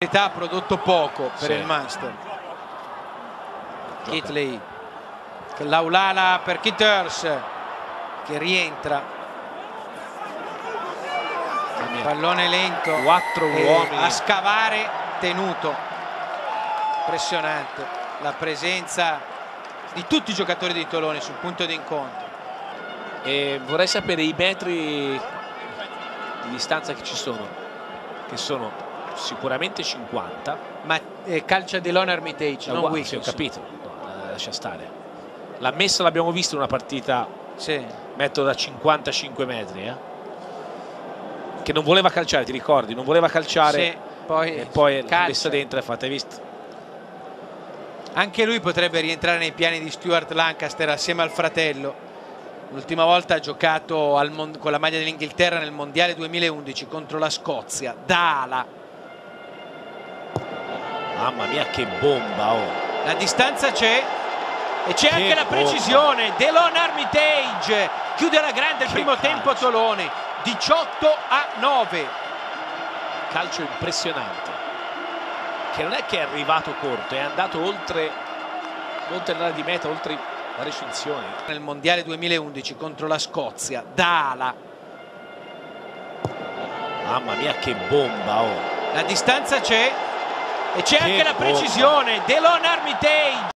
Ha prodotto poco per il Munster. Kitley, Laulala per Kitters che rientra, pallone lento, 4 uomini a scavare, tenuto, impressionante la presenza di tutti i giocatori di Tolone sul punto di incontro. E vorrei sapere i metri di distanza che ci sono, che sono sicuramente 50, ma calcia Delon Armitage, non Wicks. Sì, ho capito, no, lascia stare. La messa l'abbiamo vista in una partita, metto da 55 metri, che non voleva calciare, ti ricordi? Non voleva calciare, poi la messa dentro è fatta, hai visto? Anche lui potrebbe rientrare nei piani di Stuart Lancaster assieme al fratello. L'ultima volta ha giocato con la maglia dell'Inghilterra nel Mondiale 2011 contro la Scozia, da ala. Mamma mia che bomba, la distanza c'è e c'è anche la precisione. Delon Armitage chiude alla grande il primo tempo a Tolone, 18-9. Calcio impressionante, che non è che è arrivato corto, è andato oltre l'area di meta, oltre la recinzione. Nel Mondiale 2011 contro la Scozia, da ala. Mamma mia che bomba, la distanza c'è e c'è anche la precisione. Delon Armitage.